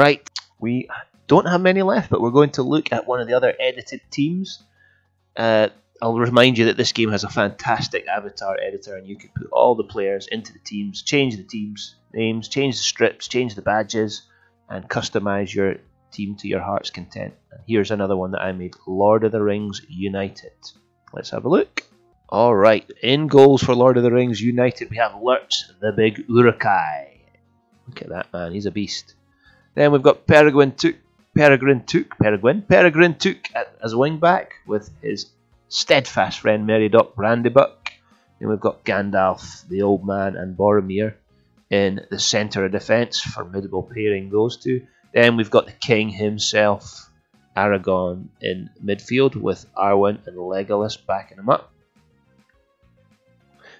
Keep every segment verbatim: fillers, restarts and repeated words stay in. Alright, we don't have many left, but we're going to look at one of the other edited teams. Uh, I'll remind you that this game has a fantastic avatar editor, and you can put all the players into the teams, change the teams' names, change the strips, change the badges, and customize your team to your heart's content. And here's another one that I made, Lord of the Rings United. Let's have a look. Alright, in goals for Lord of the Rings United, we have Lurtz, the big Uruk-hai. Look at that man, he's a beast. Then we've got Peregrin Took, Peregrin Took, Peregrin, Peregrin Took as a wing-back with his steadfast friend Merry Doc Brandybuck. Then we've got Gandalf, the old man, and Boromir in the centre of defence, formidable pairing those two. Then we've got the king himself, Aragorn, in midfield with Arwen and Legolas backing him up.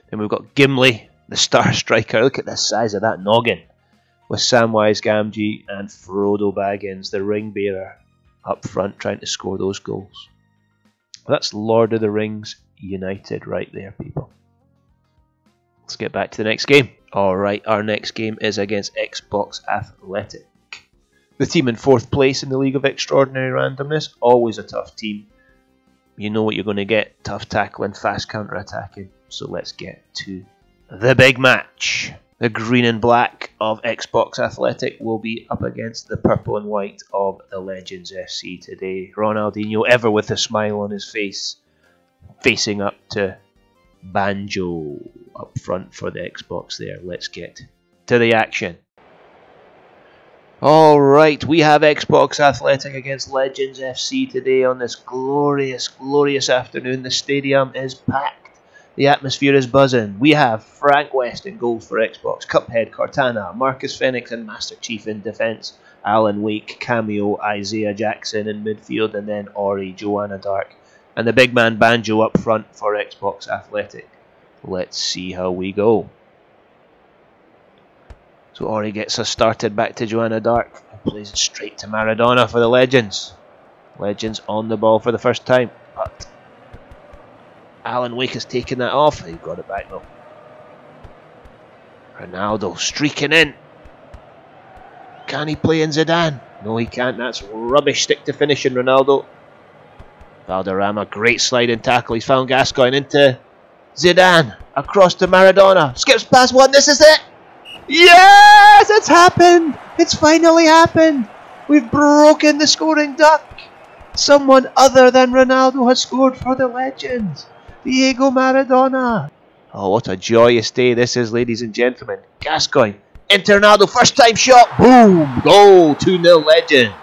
Then we've got Gimli, the star striker. Look at the size of that noggin. With Samwise Gamgee and Frodo Baggins, the ring bearer, up front trying to score those goals. That's Lord of the Rings United right there, people. Let's get back to the next game. Alright, our next game is against Xbox Athletic. The team in fourth place in the League of Extraordinary Randomness, always a tough team. You know what you're going to get, tough tackling, fast counter-attacking. So let's get to the big match. The green and black of Xbox Athletic will be up against the purple and white of the Legends F C today. Ronaldinho, ever with a smile on his face, facing up to Banjo up front for the Xbox there. Let's get to the action. Alright, we have Xbox Athletic against Legends F C today on this glorious, glorious afternoon. The stadium is packed. The atmosphere is buzzing. We have Frank West in goals for Xbox, Cuphead, Cortana, Marcus Fenix and Master Chief in defence, Alan Wake, Cameo, Isaiah Jackson in midfield, and then Ori, Joanna Dark, and the big man Banjo up front for Xbox Athletic. Let's see how we go. So Ori gets us started back to Joanna Dark and plays it straight to Maradona for the Legends. Legends on the ball for the first time, but Alan Wake has taken that off. He got it back though. Ronaldo streaking in. Can he play in Zidane? No, he can't. That's rubbish stick to finishing, Ronaldo. Valderrama, great sliding tackle. He's found Gascoigne into Zidane. Across to Maradona. Skips past one. This is it. Yes, it's happened! It's finally happened! We've broken the scoring duck! Someone other than Ronaldo has scored for the Legends! Diego Maradona! Oh, what a joyous day this is, ladies and gentlemen. Gascoigne, into Ronaldo, first time shot, boom! Goal, two nil Legends!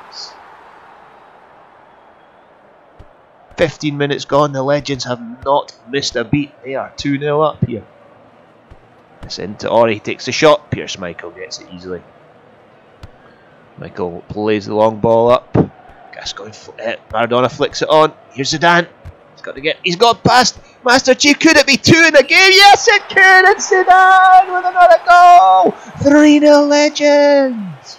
fifteen minutes gone, the Legends have not missed a beat. They are two nil up here. Into Ori, takes the shot, Peter Schmeichel gets it easily. Michael plays the long ball up, Gascoigne, uh, Maradona flicks it on, here's Zidane, he's got to get, he's got past Master Chief, could it be two in the game? Yes it could, it's Zidane with another goal, three nil Legends!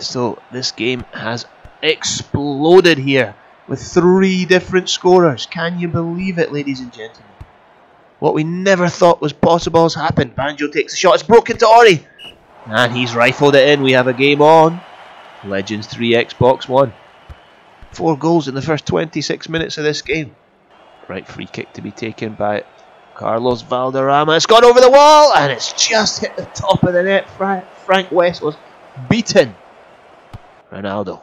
So this game has exploded here, with three different scorers. Can you believe it, ladies and gentlemen? What we never thought was possible has happened. Banjo takes a shot. It's broken to Ori. And he's rifled it in. We have a game on. Legends three, Xbox one. Four goals in the first twenty-six minutes of this game. Right free kick to be taken by Carlos Valderrama. It's gone over the wall. And it's just hit the top of the net. Frank West was beaten. Ronaldo.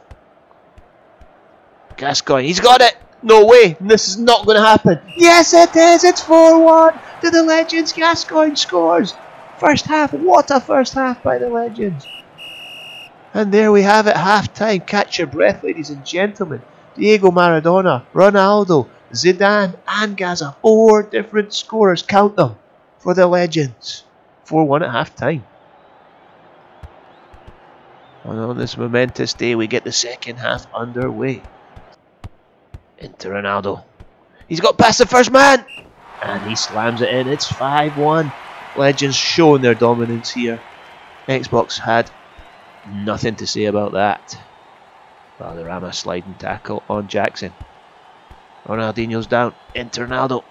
Gascoigne, he's got it! No way! This is not going to happen! Yes it is! It's four one to the Legends! Gascoigne scores! First half, what a first half by the Legends! And there we have it, half time. Catch your breath, ladies and gentlemen. Diego Maradona, Ronaldo, Zidane and Gazza. Four different scorers, count them, for the Legends. four one at half time. And on this momentous day we get the second half underway. Into Ronaldo. He's got past the first man! And he slams it in. It's five one. Legends showing their dominance here. Xbox had nothing to say about that. Valderrama sliding tackle on Jackson. Ronaldinho's down. Into Ronaldo.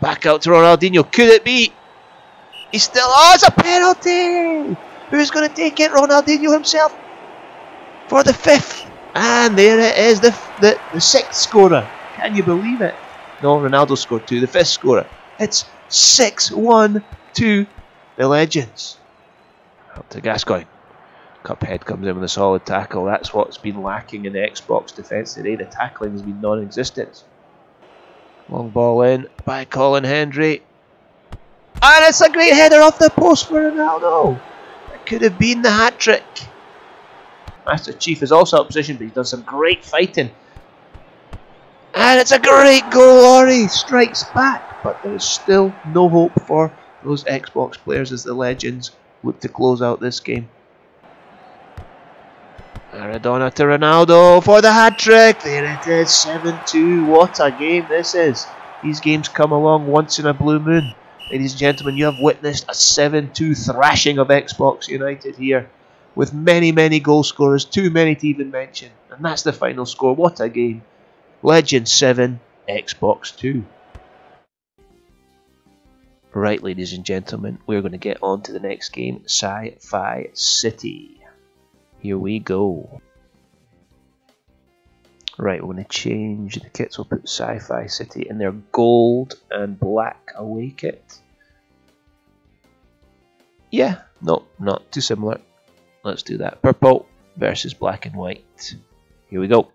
Back out to Ronaldinho. Could it be? He's still, oh, it's a penalty! Who's going to take it? Ronaldinho himself for the fifth. And there it is, the, the, the sixth scorer. Can you believe it? No, Ronaldo scored two, the fifth scorer. It's six one to the Legends. Up to Gascoigne. Cuphead comes in with a solid tackle. That's what's been lacking in the Xbox defence today. The tackling has been non-existent. Long ball in by Colin Hendry. And it's a great header off the post for Ronaldo. That could have been the hat-trick. Master Chief is also out of position, but he's done some great fighting. And it's a great goal. Ori strikes back, but there is still no hope for those Xbox players as the Legends look to close out this game. Maradona to Ronaldo for the hat-trick. There it is, seven two. What a game this is. These games come along once in a blue moon. Ladies and gentlemen, you have witnessed a seven two thrashing of Xbox United here, with many, many goal scorers, too many to even mention. And that's the final score. What a game. Legends seven, Xbox two. Right, ladies and gentlemen, we're going to get on to the next game, Sci Fi City. Here we go. Right, we're going to change the kits. We'll put Sci Fi City in their gold and black away kit. Yeah, no, not too similar. Let's do that. Purple versus black and white. Here we go.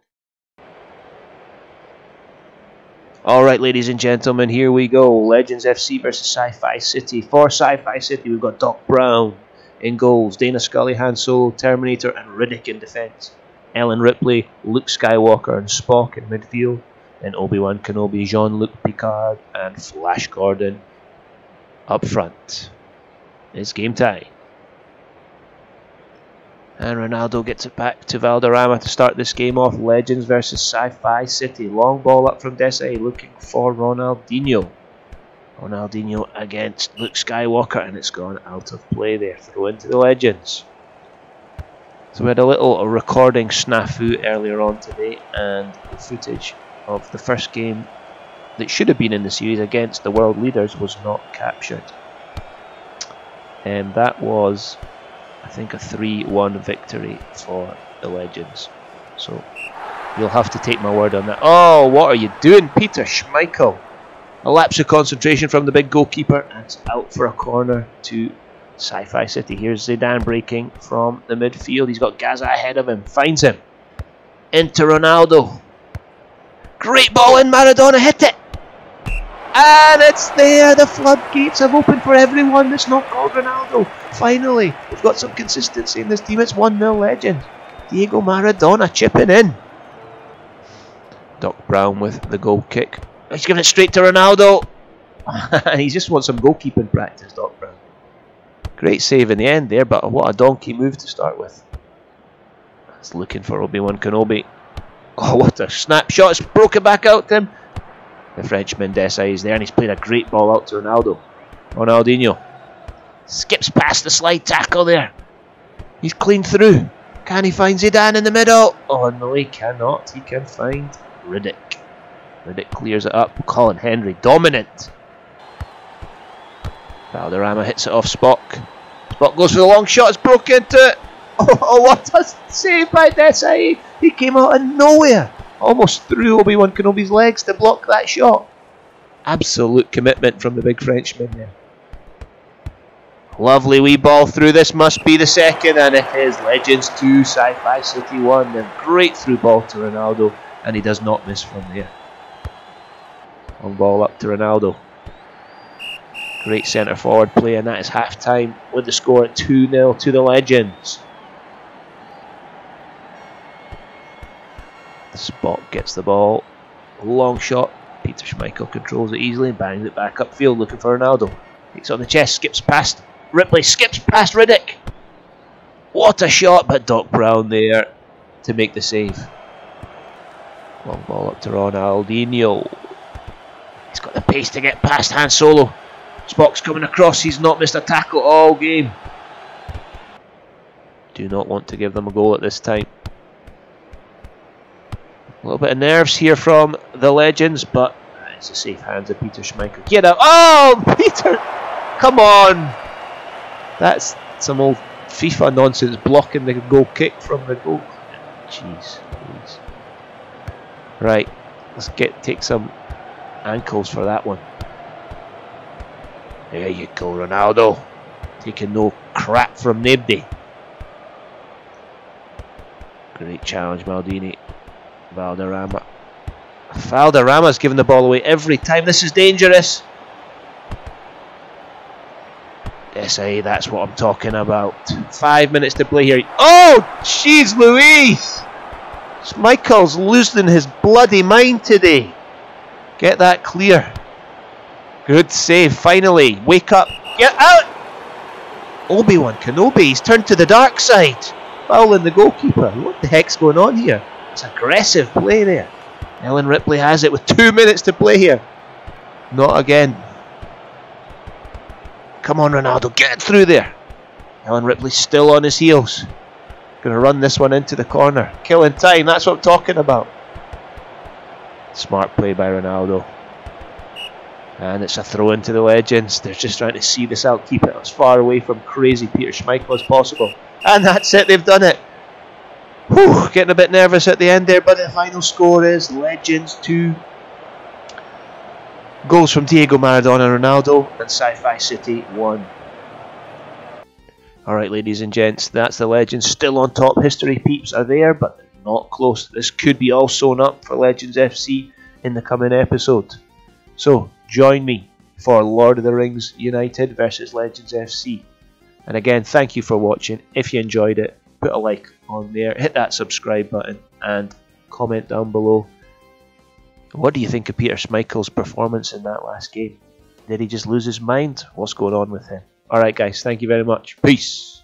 Alright, ladies and gentlemen, here we go. Legends F C versus Sci Fi City. For Sci Fi City, we've got Doc Brown in goals, Dana Scully, Han Solo, Terminator and Riddick in defence, Ellen Ripley, Luke Skywalker and Spock in midfield, then Obi-Wan Kenobi, Jean-Luc Picard and Flash Gordon up front. It's game time. And Ronaldo gets it back to Valderrama to start this game off. Legends versus Sci-Fi City. Long ball up from Desailly looking for Ronaldinho. Ronaldinho against Luke Skywalker, and it's gone out of play there. Throw into the Legends. So we had a little recording snafu earlier on today, and the footage of the first game that should have been in the series against the world leaders was not captured. And that was, I think, a three one victory for the Legends. So you'll have to take my word on that. Oh, what are you doing, Peter Schmeichel? A lapse of concentration from the big goalkeeper, and it's out for a corner to Sci-Fi City. Here's Zidane breaking from the midfield. He's got Gazza ahead of him. Finds him. Into Ronaldo. Great ball in. Maradona hit it. And it's there. The floodgates have opened for everyone that's not called Ronaldo. Finally, we've got some consistency in this team. It's one nil Legend. Diego Maradona chipping in. Doc Brown with the goal kick. He's giving it straight to Ronaldo. He just wants some goalkeeping practice, Doc Brown. Great save in the end there, but what a donkey move to start with. That's looking for Obi-Wan Kenobi. Oh, what a snapshot. It's broken back out to him. The Frenchman Desailly is there, and he's played a great ball out to Ronaldo. Ronaldinho skips past the slide tackle there. He's cleaned through. Can he find Zidane in the middle? Oh, no, he cannot. He can find Riddick. Riddick clears it up. Colin Henry dominant. Valderrama hits it off Spock. Spock goes for the long shot. It's broken into it. Oh, what a save by Desailly. He came out of nowhere. Almost through Obi-Wan Kenobi's legs to block that shot. Absolute commitment from the big Frenchman there. Lovely wee ball through. This must be the second, and it is. Legends two, Sci-Fi City one. A great through ball to Ronaldo, and he does not miss from there. One ball up to Ronaldo. Great centre forward play, and that is half time with the score at two nil to the Legends. Spock gets the ball. Long shot. Peter Schmeichel controls it easily and bangs it back upfield looking for Ronaldo. Takes on the chest, skips past Ripley, skips past Riddick. What a shot, but Doc Brown there to make the save. Long ball up to Ronaldinho. He's got the pace to get past Han Solo. Spock's coming across, he's not missed a tackle all game. Do not want to give them a goal at this time. A little bit of nerves here from the Legends, but it's a safe hands of Peter Schmeichel. Get out! Oh, Peter! Come on! That's some old FIFA nonsense, blocking the goal kick from the goal. Jeez, please. Right, let's get take some ankles for that one. There you go, Ronaldo. Taking no crap from nobody. Great challenge, Maldini. Valderrama. Valderrama's giving the ball away every time. This is dangerous. Desailly, that's what I'm talking about. Five minutes to play here. Oh, jeez, Louise! Schmeichel's losing his bloody mind today. Get that clear. Good save, finally. Wake up. Get out! Obi-Wan Kenobi, he's turned to the dark side. Fouling the goalkeeper. What the heck's going on here? It's aggressive play there. Ellen Ripley has it with two minutes to play here. Not again. Come on, Ronaldo, get through there. Ellen Ripley's still on his heels. Going to run this one into the corner. Killing time, that's what I'm talking about. Smart play by Ronaldo. And it's a throw into the Legends. They're just trying to see this out, keep it as far away from crazy Peter Schmeichel as possible. And that's it, they've done it. Whew, getting a bit nervous at the end there, but the final score is Legends two. Goals from Diego Maradona, Ronaldo, and Sci-Fi City one. Alright, ladies and gents, that's the Legends still on top. History peeps are there, but they're not close. This could be all sewn up for Legends F C in the coming episode. So, join me for Lord of the Rings United versus Legends F C. And again, thank you for watching. If you enjoyed it, put a like on there, hit that subscribe button, and comment down below. What do you think of Peter Schmeichel's performance in that last game? Did he just lose his mind? What's going on with him? Alright guys, thank you very much. Peace!